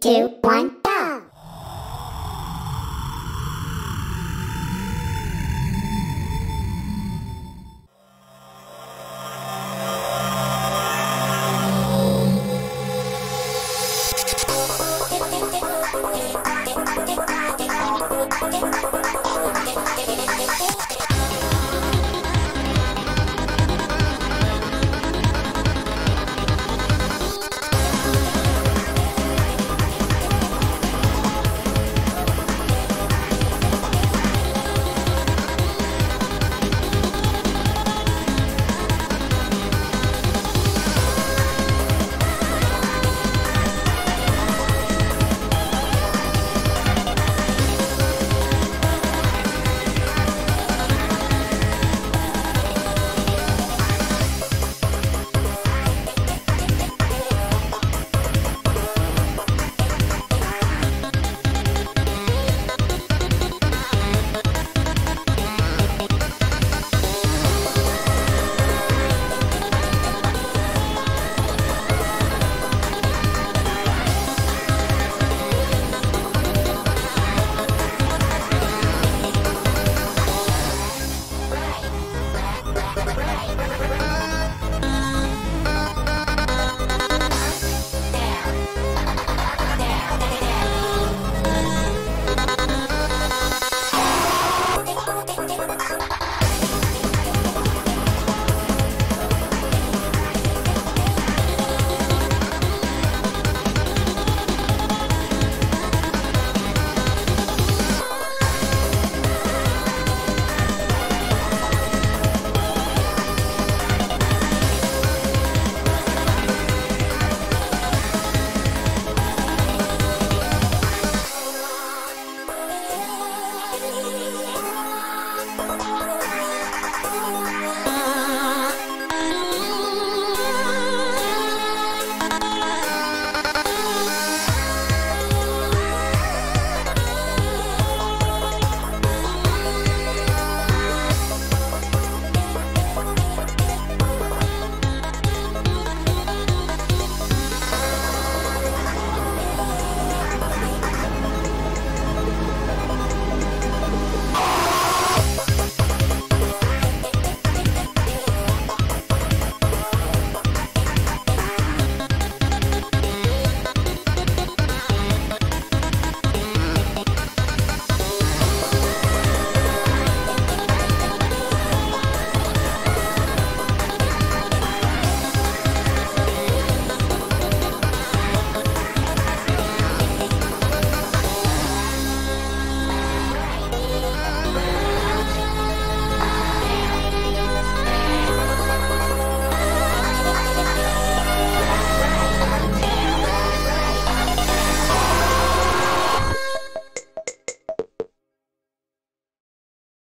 3, 2, 1.